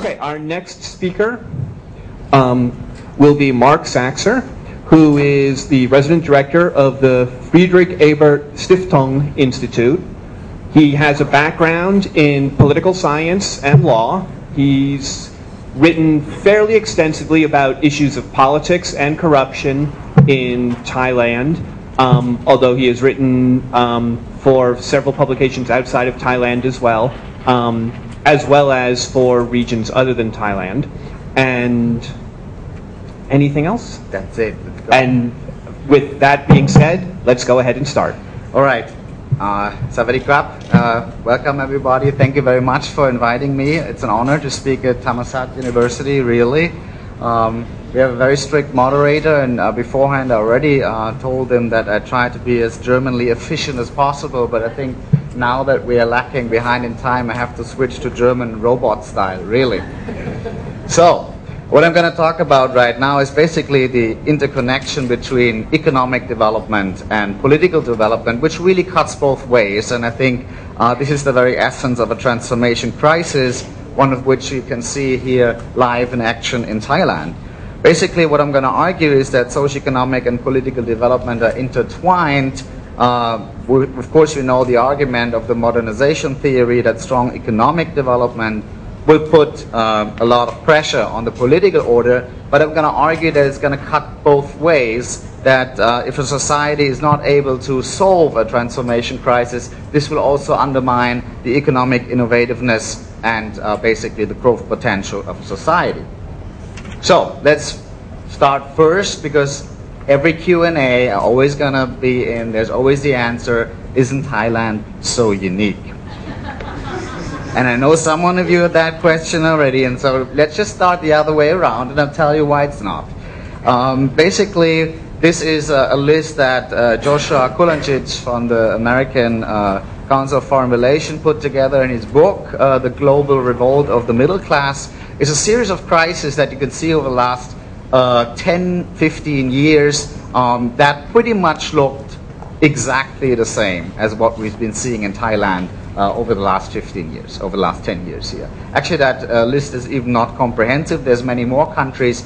Okay, our next speaker will be Marc Saxer, who is the resident director of the Friedrich Ebert Stiftung Institute. He has a background in political science and law. He's written fairly extensively about issues of politics and corruption in Thailand, although he has written for several publications outside of Thailand as well as for regions other than Thailand. And anything else? That's it. And with that being said, let's go ahead and start. All right. Welcome everybody. Thank you very much for inviting me. It's an honor to speak at Thammasat University, really. We have a very strict moderator, and beforehand I already told him that I try to be as Germanly efficient as possible, but I think now that we are lacking behind in time, I have to switch to German robot style, really. So, what I'm going to talk about right now is basically the interconnection between economic development and political development, which really cuts both ways. And I think this is the very essence of a transformation crisis, one of which you can see here live in action in Thailand. Basically, what I'm going to argue is that socioeconomic and political development are intertwined. Of course, you know the argument of the modernization theory that strong economic development will put a lot of pressure on the political order, but I'm going to argue that it's going to cut both ways, that if a society is not able to solve a transformation crisis, this will also undermine the economic innovativeness and basically the growth potential of society. So let's start first, because every Q&A is always going to be in, there's always the answer, isn't Thailand so unique? And I know someone of you had that question already, and so let's just start the other way around, and I'll tell you why it's not. Basically, this is a list that Joshua Kulancic from the American Council of Foreign Relations put together in his book, The Global Revolt of the Middle Class. It's a series of crises that you can see over the last 10, 15 years that pretty much looked exactly the same as what we've been seeing in Thailand over the last 15 years, over the last 10 years here. Actually, that list is even not comprehensive. There's many more countries.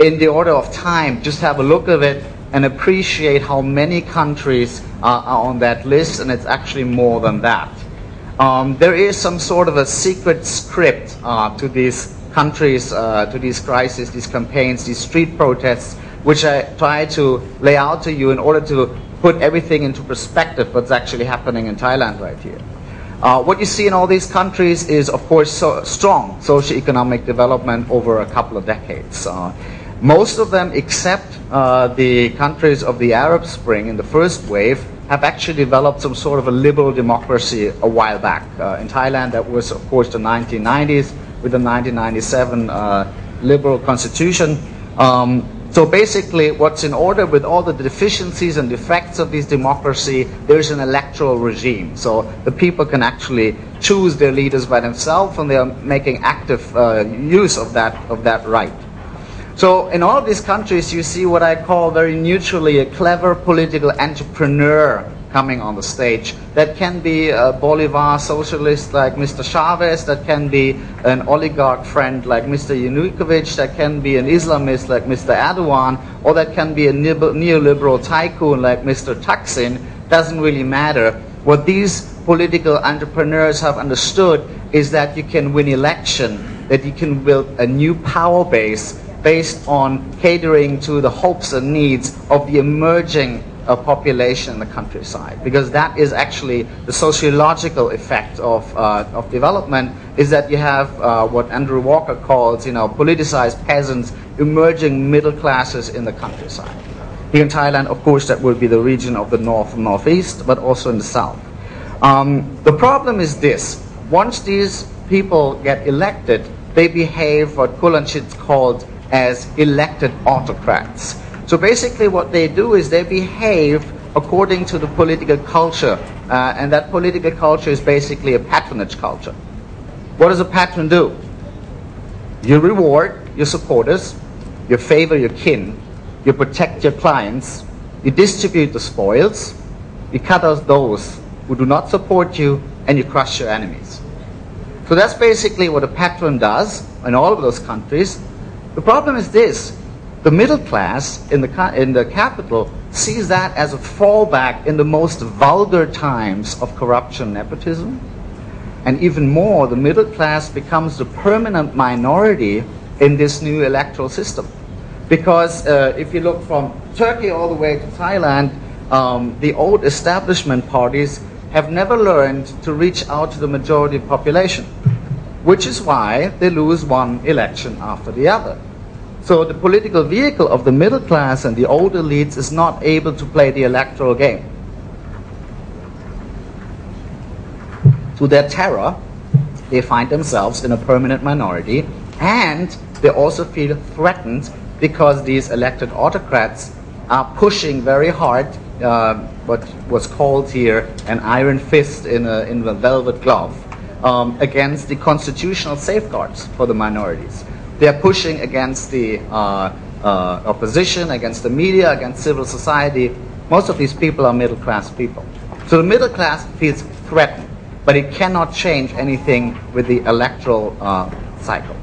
In the order of time, just have a look at it and appreciate how many countries are on that list, and it's actually more than that. There is some sort of a secret script to these countries, to these crises, these campaigns, these street protests, which I try to lay out to you in order to put everything into perspective, what's actually happening in Thailand right here. What you see in all these countries is, of course, strong socioeconomic development over a couple of decades. Most of them, except the countries of the Arab Spring in the first wave, have actually developed some sort of a liberal democracy a while back. In Thailand, that was, of course, the 1990s with the 1997 liberal constitution. So basically, what's in order with all the deficiencies and defects of this democracy, there's an electoral regime. So the people can actually choose their leaders by themselves, and they are making active use of that right. So in all of these countries, you see what I call very neutrally a clever political entrepreneur coming on the stage. That can be a Bolivar socialist like Mr. Chavez, that can be an oligarch friend like Mr. Yanukovych, that can be an Islamist like Mr. Erdogan, or that can be a neoliberal tycoon like Mr. Thaksin. Doesn't really matter. What these political entrepreneurs have understood is that you can win election, that you can build a new power base based on catering to the hopes and needs of the emerging population in the countryside, because that is actually the sociological effect of development, is that you have what Andrew Walker calls, you know, politicized peasants, emerging middle classes in the countryside. Here in Thailand, of course, that would be the region of the north and northeast, but also in the south. The problem is this: once these people get elected, they behave what Kulancic called as elected autocrats. So basically what they do is they behave according to the political culture, and that political culture is basically a patronage culture. What does a patron do? You reward your supporters, you favor your kin, you protect your clients, you distribute the spoils, you cut out those who do not support you, and you crush your enemies. So that's basically what a pattern does in all of those countries. The problem is this: the middle class in the capital sees that as a fallback in the most vulgar times of corruption, nepotism, and even more, the middle class becomes the permanent minority in this new electoral system. Because if you look from Turkey all the way to Thailand, the old establishment parties have never learned to reach out to the majority population, which is why they lose one election after the other. So the political vehicle of the middle class and the old elites is not able to play the electoral game. To their terror, they find themselves in a permanent minority, and they also feel threatened because these elected autocrats are pushing very hard what was called here an iron fist in a velvet glove against the constitutional safeguards for the minorities. They are pushing against the opposition, against the media, against civil society. Most of these people are middle class people. So the middle class feels threatened, but it cannot change anything with the electoral cycle.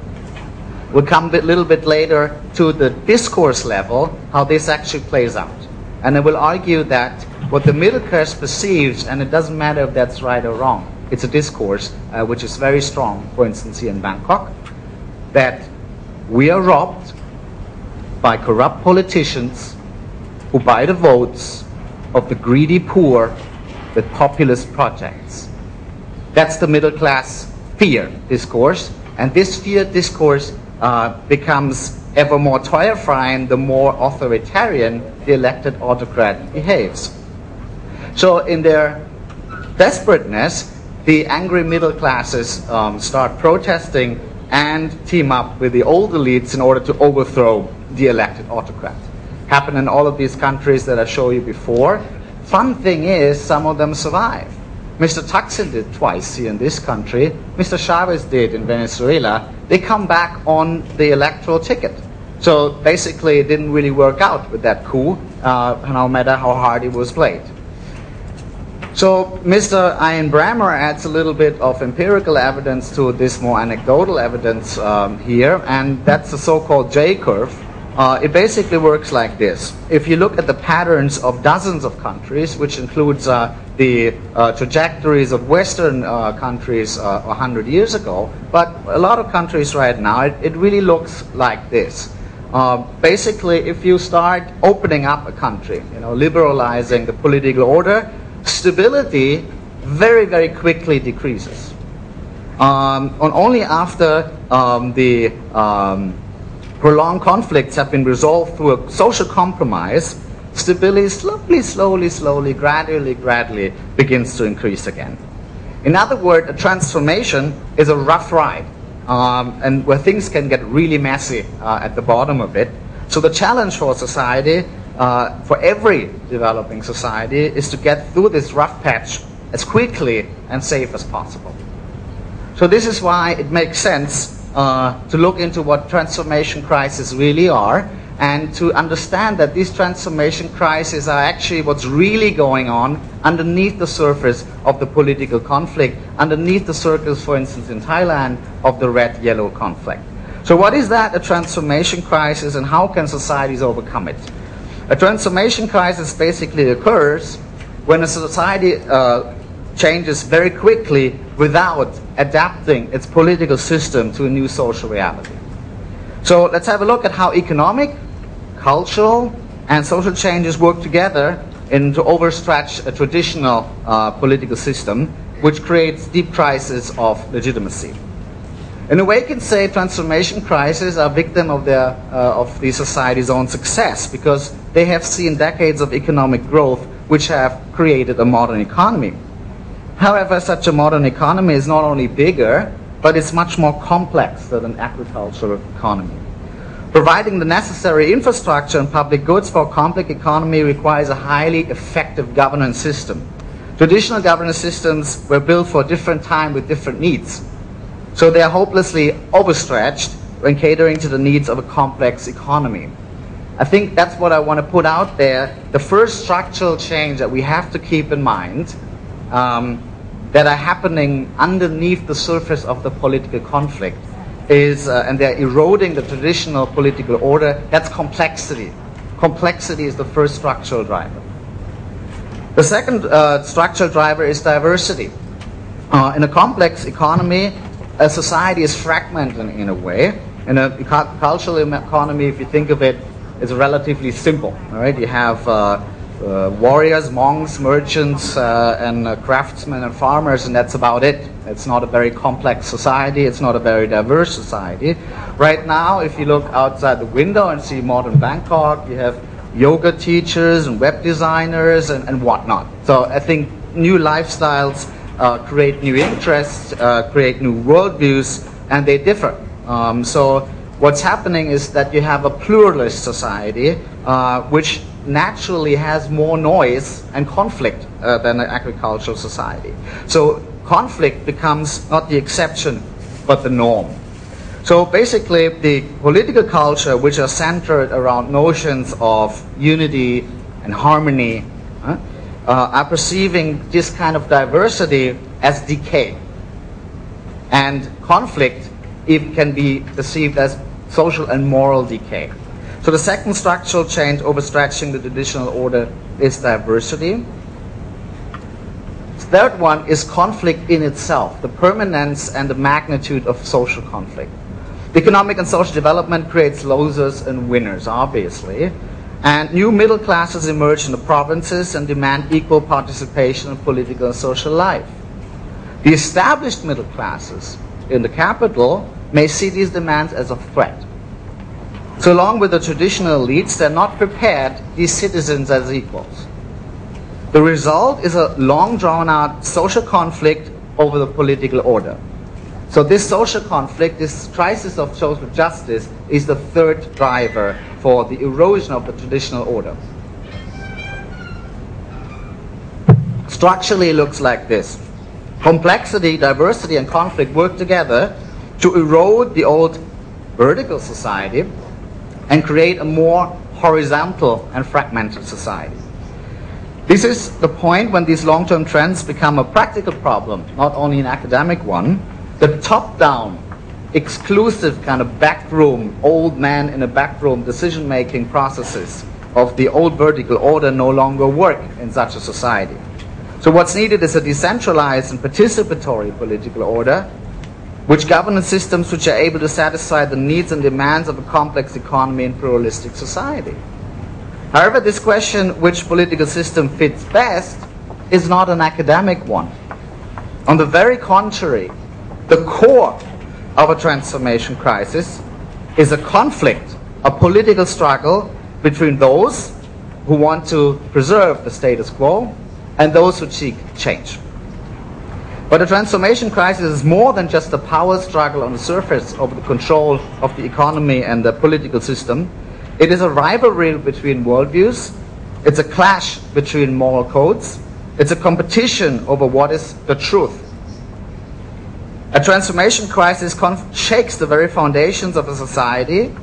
We'll come a little bit later to the discourse level, how this actually plays out. And I will argue that what the middle class perceives, and it doesn't matter if that's right or wrong, it's a discourse which is very strong, for instance, here in Bangkok, that we are robbed by corrupt politicians who buy the votes of the greedy poor with populist projects. That's the middle class fear discourse, and this fear discourse becomes ever more terrifying the more authoritarian the elected autocrat behaves. So in their desperateness, the angry middle classes start protesting and team up with the old elites in order to overthrow the elected autocrat. Happened in all of these countries that I showed you before. Fun thing is, some of them survive. Mr. Thaksin did twice here in this country. Mr. Chavez did in Venezuela. They come back on the electoral ticket. So basically it didn't really work out with that coup, no matter how hard it was played. So Mr. Ian Bremmer adds a little bit of empirical evidence to this more anecdotal evidence here, and that's the so-called J-Curve. It basically works like this. If you look at the patterns of dozens of countries, which includes the trajectories of Western countries 100 years ago, but a lot of countries right now, it really looks like this. Basically, if you start opening up a country, you know, liberalizing the political order, stability very, very quickly decreases. Only after prolonged conflicts have been resolved through a social compromise, stability slowly, gradually begins to increase again. In other words, a transformation is a rough ride, and where things can get really messy at the bottom of it. So the challenge for society, for every developing society, is to get through this rough patch as quickly and safe as possible. So this is why it makes sense to look into what transformation crises really are, and to understand that these transformation crises are actually what's really going on underneath the surface of the political conflict, underneath the circles, for instance, in Thailand, of the red-yellow conflict. So what is that, a transformation crisis, and how can societies overcome it? A transformation crisis basically occurs when a society changes very quickly without adapting its political system to a new social reality. So let's have a look at how economic, cultural, and social changes work together to overstretch a traditional political system, which creates deep crises of legitimacy. In a way, you can say transformation crises are victim of the society's own success, because they have seen decades of economic growth which have created a modern economy. However, such a modern economy is not only bigger, but it's much more complex than an agricultural economy. Providing the necessary infrastructure and public goods for a complex economy requires a highly effective governance system. Traditional governance systems were built for a different time with different needs. So they are hopelessly overstretched when catering to the needs of a complex economy. I think that's what I want to put out there. The first structural change that we have to keep in mind that are happening underneath the surface of the political conflict is, and they're eroding the traditional political order, that's complexity. Complexity is the first structural driver. The second structural driver is diversity. In a complex economy, a society is fragmented in a way. In a cultural economy, if you think of it, it's relatively simple. All right? You have warriors, monks, merchants, and craftsmen and farmers, and that's about it. It's not a very complex society. It's not a very diverse society. Right now, if you look outside the window and see modern Bangkok, you have yoga teachers and web designers and whatnot. So I think new lifestyles create new interests, create new worldviews, and they differ. So what's happening is that you have a pluralist society, which naturally has more noise and conflict than an agricultural society. So conflict becomes not the exception, but the norm. So basically, the political culture, which are centered around notions of unity and harmony, are perceiving this kind of diversity as decay. And conflict, it can be perceived as social and moral decay. So the second structural change overstretching the traditional order is diversity. The third one is conflict in itself, the permanence and the magnitude of social conflict. Economic and social development creates losers and winners, obviously. And new middle classes emerge in the provinces and demand equal participation in political and social life. The established middle classes in the capital may see these demands as a threat. So along with the traditional elites, they're not prepared these citizens as equals. The result is a long drawn out social conflict over the political order. So this social conflict, this crisis of social justice, is the third driver for the erosion of the traditional order. Structurally it looks like this. Complexity, diversity, and conflict work together to erode the old vertical society and create a more horizontal and fragmented society. This is the point when these long-term trends become a practical problem, not only an academic one. The top-down, exclusive kind of backroom, old man in a backroom decision-making processes of the old vertical order no longer work in such a society. So what's needed is a decentralized and participatory political order, which governs systems which are able to satisfy the needs and demands of a complex economy and pluralistic society. However, this question, which political system fits best, is not an academic one. On the very contrary, the core of a transformation crisis is a conflict, a political struggle between those who want to preserve the status quo and those who seek change. But the transformation crisis is more than just a power struggle on the surface over the control of the economy and the political system. It is a rivalry between worldviews. It's a clash between moral codes. It's a competition over what is the truth. A transformation crisis shakes the very foundations of a society,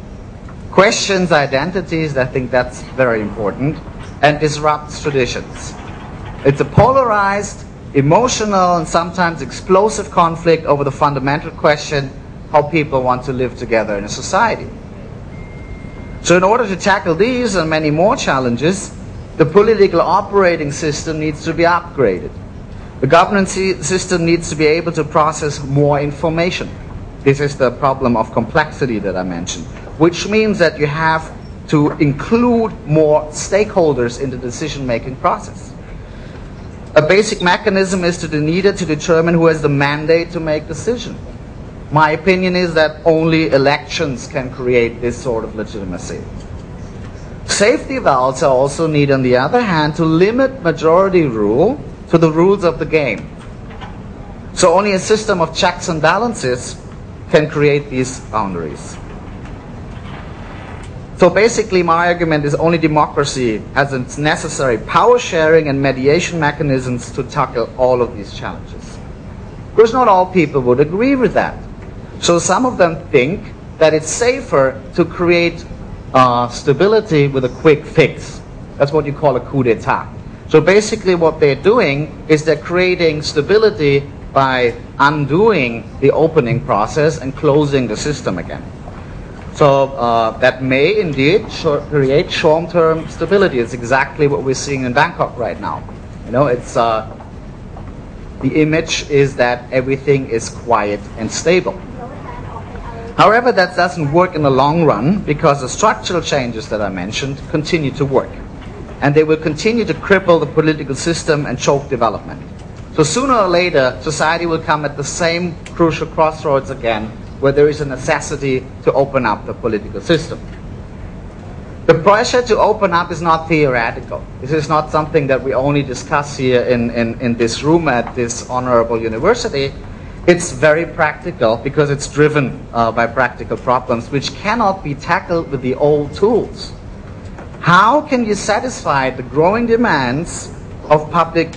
questions identities, I think that's very important, and disrupts traditions. It's a polarized, emotional, and sometimes explosive conflict over the fundamental question how people want to live together in a society. So in order to tackle these and many more challenges, the political operating system needs to be upgraded. The governance system needs to be able to process more information. This is the problem of complexity that I mentioned, which means that you have to include more stakeholders in the decision-making process. A basic mechanism is to be needed to determine who has the mandate to make decisions. My opinion is that only elections can create this sort of legitimacy. Safety valves are also needed, on the other hand, to limit majority rule to the rules of the game. So only a system of checks and balances can create these boundaries. So basically, my argument is only democracy has its necessary power sharing and mediation mechanisms to tackle all of these challenges. Of course, not all people would agree with that. So some of them think that it's safer to create stability with a quick fix. That's what you call a coup d'etat. So basically what they're doing is they're creating stability by undoing the opening process and closing the system again. So that may indeed create short-term stability. It's exactly what we're seeing in Bangkok right now. You know, it's the image is that everything is quiet and stable. However, that doesn't work in the long run because the structural changes that I mentioned continue to work. And they will continue to cripple the political system and choke development. So sooner or later, society will come at the same crucial crossroads again, where there is a necessity to open up the political system. The pressure to open up is not theoretical. This is not something that we only discuss here in this room at this honorable university. It's very practical because it's driven by practical problems which cannot be tackled with the old tools. How can you satisfy the growing demands of public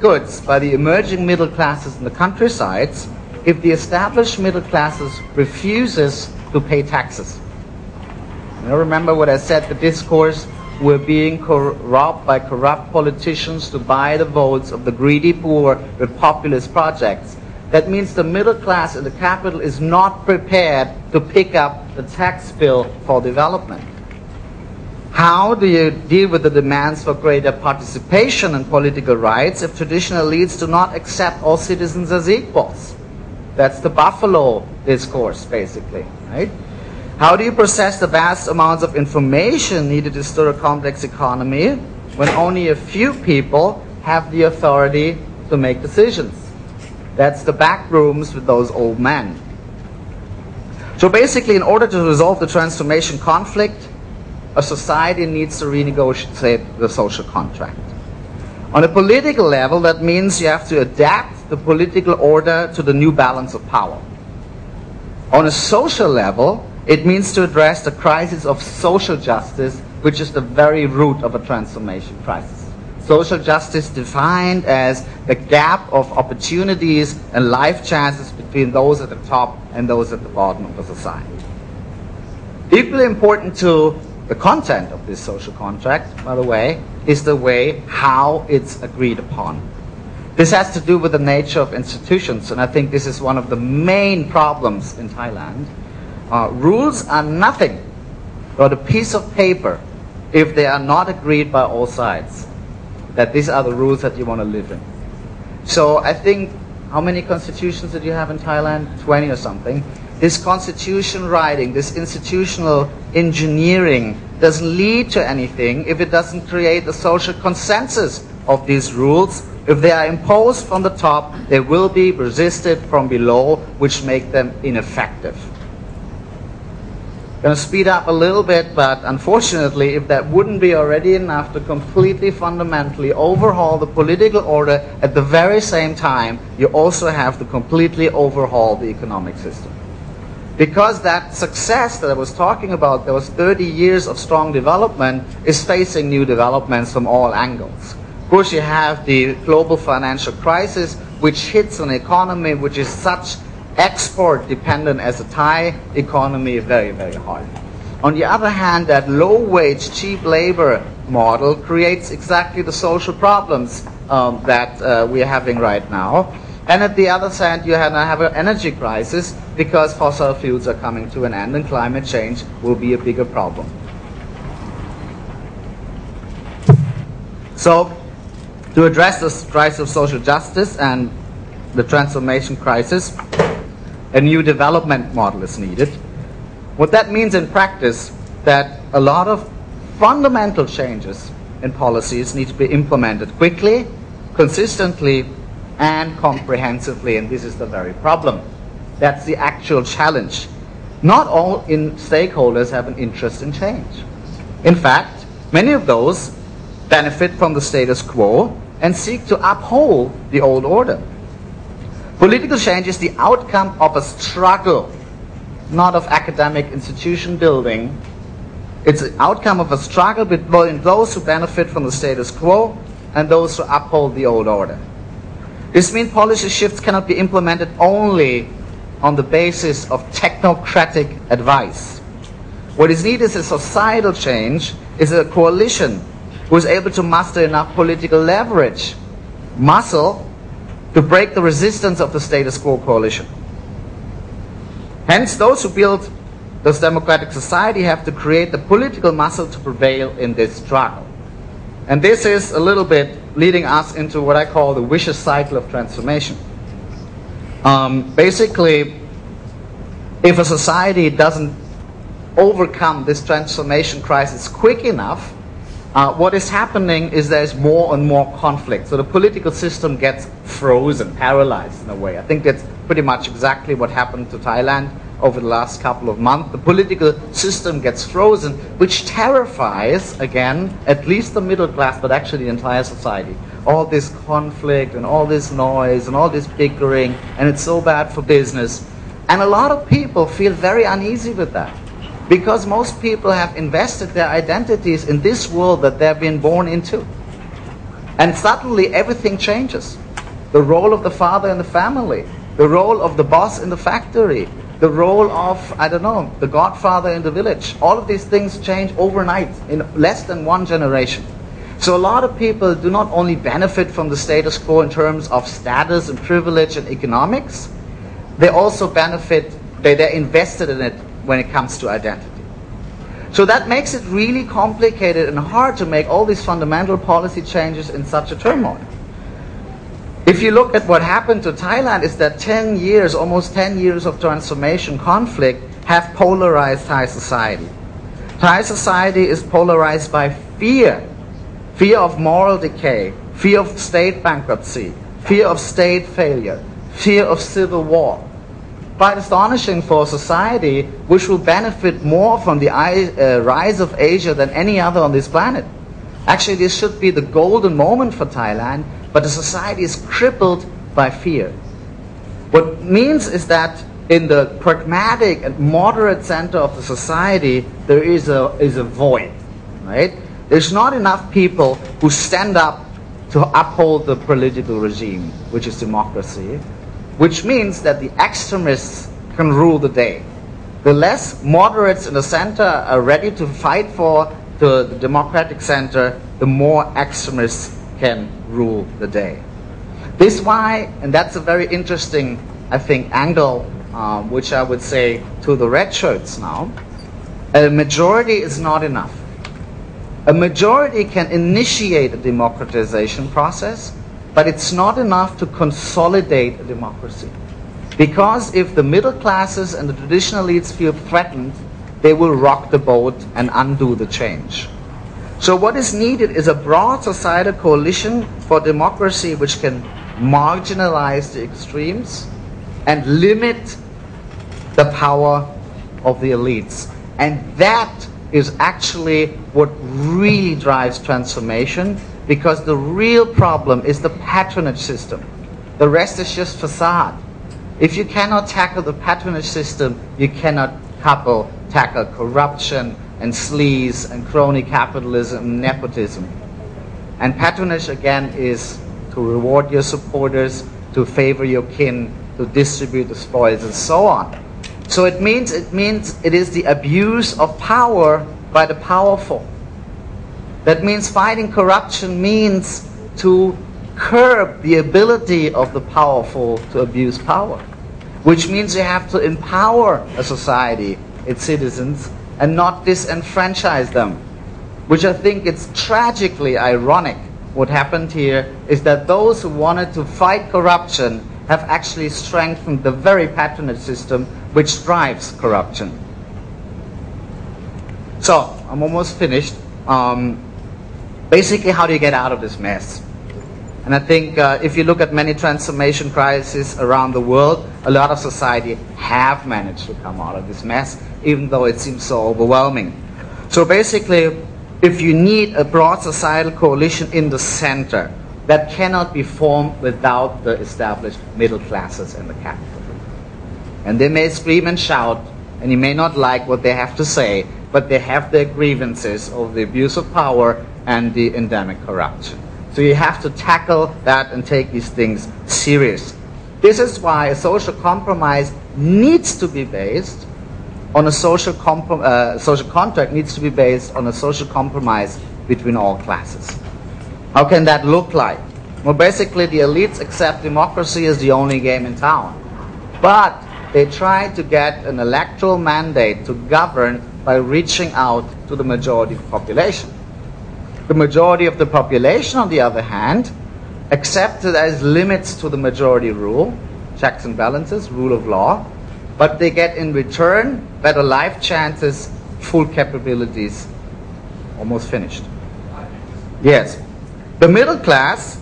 goods by the emerging middle classes in the countrysides if the established middle classes refuses to pay taxes? You know, remember what I said, the discourse, we're being robbed by corrupt politicians to buy the votes of the greedy poor with populist projects. That means the middle class in the capital is not prepared to pick up the tax bill for development. How do you deal with the demands for greater participation in political rights if traditional elites do not accept all citizens as equals? That's the buffalo discourse, basically, right? How do you process the vast amounts of information needed to stir a complex economy when only a few people have the authority to make decisions? That's the back rooms with those old men. So basically, in order to resolve the transformation conflict, a society needs to renegotiate the social contract. On a political level, that means you have to adapt the political order to the new balance of power. On a social level, it means to address the crisis of social justice, which is the very root of a transformation crisis. Social justice defined as the gap of opportunities and life chances between those at the top and those at the bottom of the society. Equally important to the content of this social contract, by the way, is the way how it's agreed upon. This has to do with the nature of institutions, and I think this is one of the main problems in Thailand. Rules are nothing but a piece of paper if they are not agreed by all sides, that these are the rules that you want to live in. So I think, how many constitutions did you have in Thailand? 20 or something. This constitution writing, this institutional engineering doesn't lead to anything if it doesn't create a social consensus of these rules. If they are imposed from the top, they will be resisted from below, which make them ineffective. I'm going to speed up a little bit, but unfortunately, if that wouldn't be already enough to completely fundamentally overhaul the political order, at the very same time, you also have to completely overhaul the economic system. Because that success that I was talking about, there was 30 years of strong development, is facing new developments from all angles. Of course, you have the global financial crisis, which hits an economy which is such export dependent as a Thai economy, very, very hard. On the other hand, that low-wage, cheap labor model creates exactly the social problems that we're having right now. And at the other side, you have an energy crisis because fossil fuels are coming to an end and climate change will be a bigger problem. So, to address this crisis of social justice and the transformation crisis, a new development model is needed. What that means in practice, that a lot of fundamental changes in policies need to be implemented quickly, consistently, and comprehensively, and this is the very problem. That's the actual challenge. Not all stakeholders have an interest in change. In fact, many of those benefit from the status quo and seek to uphold the old order. Political change is the outcome of a struggle, not of academic institution building. It's the outcome of a struggle between those who benefit from the status quo and those who uphold the old order. This means policy shifts cannot be implemented only on the basis of technocratic advice. What is needed is a societal change, is a coalition was able to muster enough political leverage, muscle, to break the resistance of the status quo coalition. Hence, those who build this democratic society have to create the political muscle to prevail in this struggle. And this is a little bit leading us into what I call the vicious cycle of transformation. Basically, if a society doesn't overcome this transformation crisis quick enough, what is happening is there's more and more conflict. So the political system gets frozen, paralyzed in a way. I think that's pretty much exactly what happened to Thailand over the last couple of months. The political system gets frozen, which terrifies, again, at least the middle class, but actually the entire society. All this conflict and all this noise and all this bickering, and it's so bad for business. And a lot of people feel very uneasy with that, because most people have invested their identities in this world that they've been born into. And suddenly everything changes. The role of the father in the family, the role of the boss in the factory, the role of, I don't know, the godfather in the village. All of these things change overnight in less than one generation. So a lot of people do not only benefit from the status quo in terms of status and privilege and economics, they also benefit, they're invested in it when it comes to identity. So that makes it really complicated and hard to make all these fundamental policy changes in such a turmoil. If you look at what happened to Thailand, is that 10 years, almost 10 years of transformation conflict have polarized Thai society. Thai society is polarized by fear. Fear of moral decay, fear of state bankruptcy, fear of state failure, fear of civil war. Quite astonishing for a society which will benefit more from the rise of Asia than any other on this planet. Actually, this should be the golden moment for Thailand, but the society is crippled by fear. What it means is that in the pragmatic and moderate center of the society, there is a void, right? There's not enough people who stand up to uphold the political regime, which is democracy, which means that the extremists can rule the day. The less moderates in the center are ready to fight for the democratic center, the more extremists can rule the day. This why, and that's a very interesting, I think, angle, which I would say to the red shirts now, a majority is not enough. A majority can initiate a democratization process, but it's not enough to consolidate a democracy. Because if the middle classes and the traditional elites feel threatened, they will rock the boat and undo the change. So what is needed is a broad societal coalition for democracy which can marginalize the extremes and limit the power of the elites. And that is actually what really drives transformation, because the real problem is the patronage system. The rest is just facade. If you cannot tackle the patronage system, you cannot tackle corruption and sleaze and crony capitalism and nepotism. And patronage, again, is to reward your supporters, to favor your kin, to distribute the spoils, and so on. So it means it is the abuse of power by the powerful. That means fighting corruption means to curb the ability of the powerful to abuse power, which means you have to empower a society, its citizens, and not disenfranchise them, which I think it's tragically ironic. What happened here is that those who wanted to fight corruption have actually strengthened the very patronage system which drives corruption. So, I'm almost finished. Basically, how do you get out of this mess? And I think if you look at many transformation crises around the world, a lot of society have managed to come out of this mess, even though it seems so overwhelming. So basically, if you need a broad societal coalition in the center, that cannot be formed without the established middle classes and the capital. And they may scream and shout, and you may not like what they have to say, but they have their grievances of the abuse of power and the endemic corruption. So you have to tackle that and take these things serious. This is why a social compromise needs to be based on a social contract, needs to be based on a social compromise between all classes. How can that look like? Well, basically the elites accept democracy as the only game in town, but they try to get an electoral mandate to govern by reaching out to the majority of the population. The majority of the population, on the other hand, accepted as limits to the majority rule, checks and balances, rule of law, but they get in return better life chances, full capabilities. Almost finished. Yes. The middle class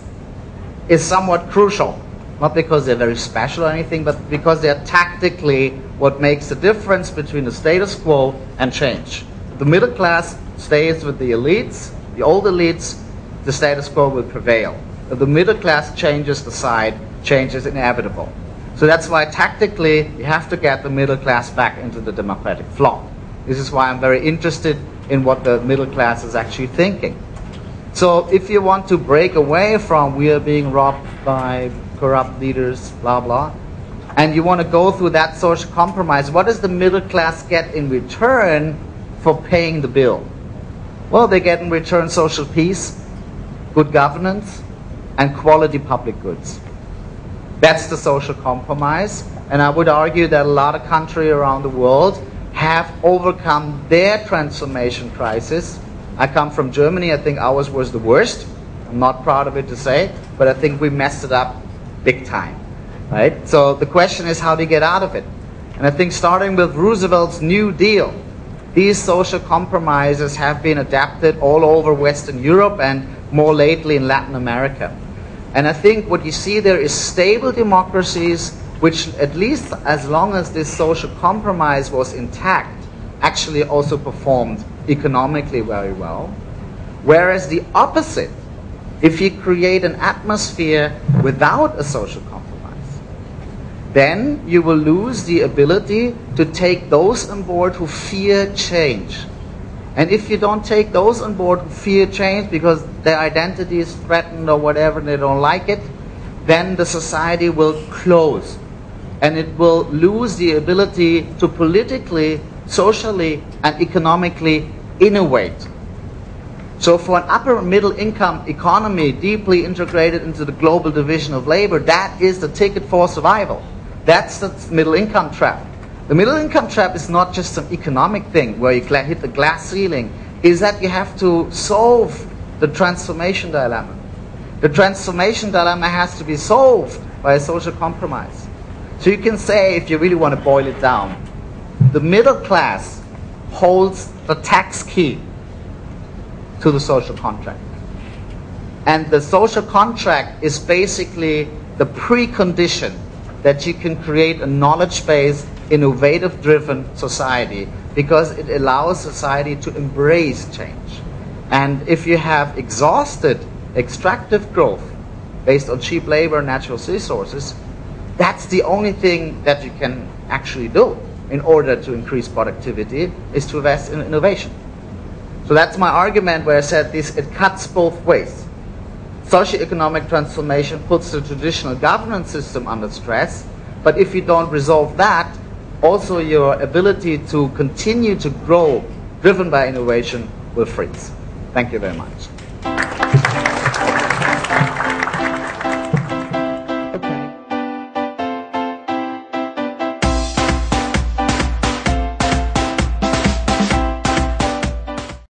is somewhat crucial, not because they're very special or anything, but because they're tactically what makes the difference between the status quo and change. The middle class stays with the elites, the old elites, the status quo will prevail. If the middle class changes the side, change is inevitable. So that's why tactically you have to get the middle class back into the democratic flock. This is why I'm very interested in what the middle class is actually thinking. So if you want to break away from we are being robbed by corrupt leaders, blah, blah, and you want to go through that social compromise, what does the middle class get in return for paying the bill? Well, they get in return social peace, good governance, and quality public goods. That's the social compromise, and I would argue that a lot of countries around the world have overcome their transformation crisis. I come from Germany. I think ours was the worst. I'm not proud of it to say, but I think we messed it up big time, right? So the question is, how do you get out of it? And I think starting with Roosevelt's New Deal, these social compromises have been adapted all over Western Europe and more lately in Latin America. And I think what you see there is stable democracies, which at least as long as this social compromise was intact, actually also performed economically very well. Whereas the opposite, if you create an atmosphere without a social compromise, then you will lose the ability to take those on board who fear change. And if you don't take those on board who fear change because their identity is threatened or whatever and they don't like it, then the society will close. And it will lose the ability to politically, socially, and economically innovate. So for an upper middle income economy deeply integrated into the global division of labor, that is the ticket for survival. That's the middle income trap. The middle income trap is not just some economic thing where you hit the glass ceiling. Is that you have to solve the transformation dilemma. The transformation dilemma has to be solved by a social compromise. So you can say, if you really want to boil it down, the middle class holds the tax key to the social contract. And the social contract is basically the precondition that you can create a knowledge-based, innovative-driven society, because it allows society to embrace change. And if you have exhausted extractive growth based on cheap labor and natural resources, that's the only thing that you can actually do in order to increase productivity, is to invest in innovation. So that's my argument where I said this, it cuts both ways. Socioeconomic transformation puts the traditional governance system under stress, but if you don't resolve that, also your ability to continue to grow, driven by innovation, will freeze. Thank you very much.